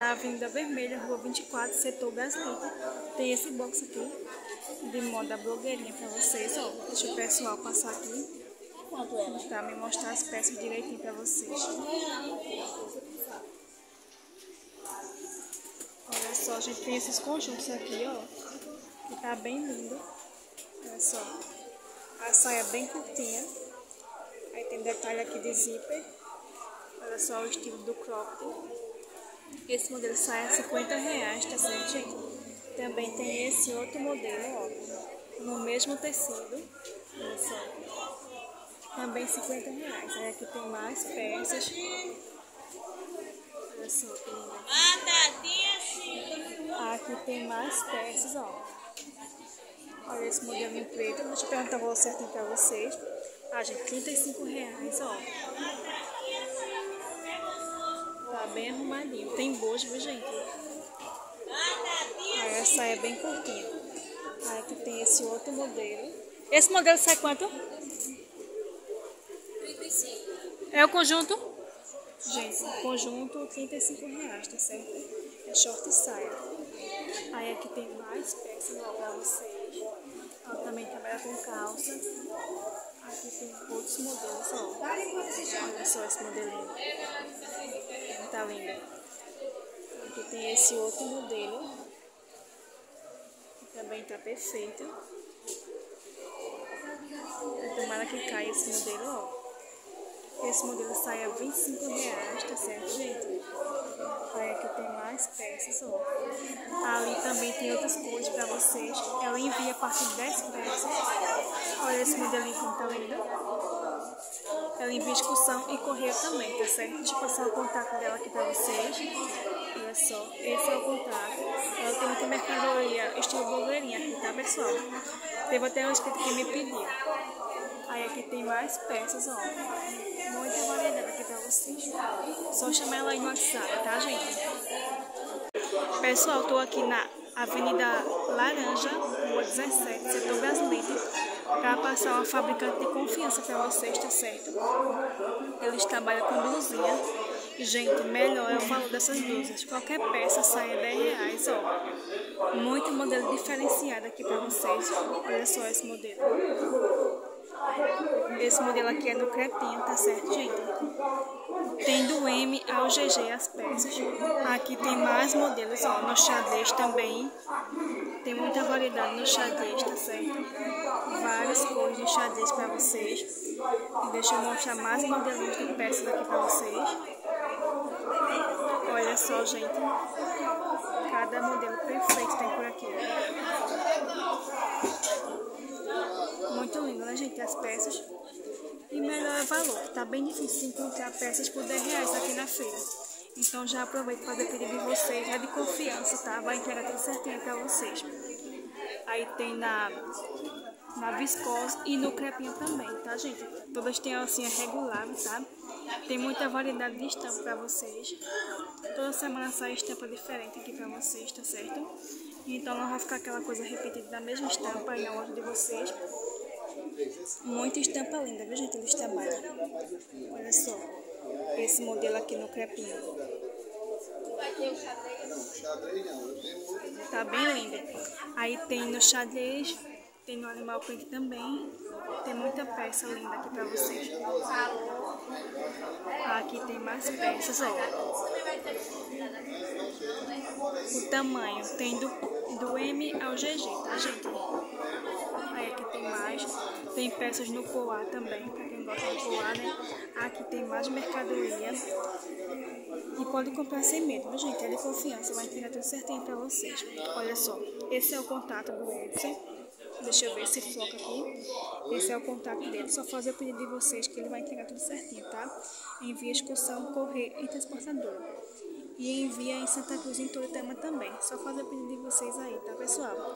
Na Avenida Vermelha, Rua 24, Setor Gaslita, tem esse box aqui de moda blogueirinha pra vocês, ó. Deixa o pessoal passar aqui pra me mostrar as peças direitinho pra vocês. Olha só, a gente tem esses conjuntos aqui, ó, que tá bem lindo. Olha só, a saia é bem curtinha. Aí tem detalhe aqui de zíper. Olha só o estilo do cropped. Esse modelo sai a R$50, tá certo, gente? Também tem esse outro modelo, ó, no mesmo tecido. Olha só. Também R$50. Aí aqui tem mais peças. Olha só, que lindo. Aqui tem mais peças, ó. Olha esse modelinho preto. Deixa eu perguntar o valor certinho pra vocês. Ah, gente, R$35, ó. Tá bem arrumadinho. Tem bojo, viu, gente? Aí a saia é bem curtinha. Aí aqui tem esse outro modelo. Esse modelo sai quanto? 35. É o conjunto? Gente, o conjunto R$35, tá certo? É short e saia. Aí aqui tem mais peças pra vocês. Ela também trabalha com calça. Aqui tem outros modelos, ó. Olha só esse modelinho. Tá linda. Aqui tem esse outro modelo que também tá perfeito. Tomara que caia esse modelo, ó. Esse modelo sai a R$25, tá certo, gente? Aí aqui tem mais peças, ó. Ali também tem outras coisas pra vocês. Ela envia a partir de 10 peças. Olha esse modelinho como tá lindo. Ela envia excursão e correio também, tá certo? Deixa eu passar o contato dela aqui pra vocês. Olha só, esse é o contato. Ela tem muita mercadoria estilo blogueirinha aqui, tá, pessoal? Teve até um inscrito que me pediu. Aí aqui tem mais peças, ó. Muita variedade aqui pra vocês. Só chamar ela aí no WhatsApp, tá, gente? Pessoal, tô aqui na Avenida Laranja, Rua 17, Setor Gaslita, para passar uma fabricante de confiança para vocês, tá certo? Eles trabalham com blusinha. E, gente, melhor é o valor dessas blusas. Qualquer peça sai a R$10, ó. Muito modelo diferenciado aqui para vocês. Olha só esse modelo. Esse modelo aqui é no crepinho, tá certo, gente? Tem do M ao GG as peças. Aqui tem mais modelos, ó, no xadrez também. Tem muita variedade no xadrez, tá certo? Várias cores de xadrez pra vocês. Deixa eu mostrar mais modelos de peças aqui pra vocês. Olha só, gente. Cada modelo perfeito tem por aqui. Muito lindo, né, gente? As peças. E melhor é o valor. Tá bem difícil encontrar peças por R$10 aqui na feira. Então já aproveito para pedir de vocês, é de confiança, tá? Vai entregar tudo certinho para vocês. Aí tem na viscose e no crepinho também, tá, gente? Todas têm alcinha regular, tá? Tem muita variedade de estampa para vocês. Toda semana sai estampa diferente aqui para vocês, tá certo? Então não vai ficar aquela coisa repetida da mesma estampa aí na loja de vocês. Muita estampa linda, viu, gente? Eles trabalham. Olha só. Esse modelo aqui no crepinho. Tá bem lindo. Aí tem no xadrez, tem no animal print também. Tem muita peça linda aqui pra vocês. Aqui tem mais peças, ó. O tamanho tem do M ao GG, tá, gente? Aí aqui tem mais. Tem peças no coar também, pra quem gosta de coar, né? Aqui tem mais mercadoria. E pode comprar sem medo, viu, gente? É de confiança, vai entregar tudo certinho pra vocês. Olha só, esse é o contato do Edson. Deixa eu ver se foca aqui. Esse é o contato dele. Só fazer o pedido de vocês que ele vai entregar tudo certinho, tá? Envia excursão, correio e transportador. E envia em Santa Cruz, em Toritama também. Só fazer o pedido de vocês aí, tá, pessoal?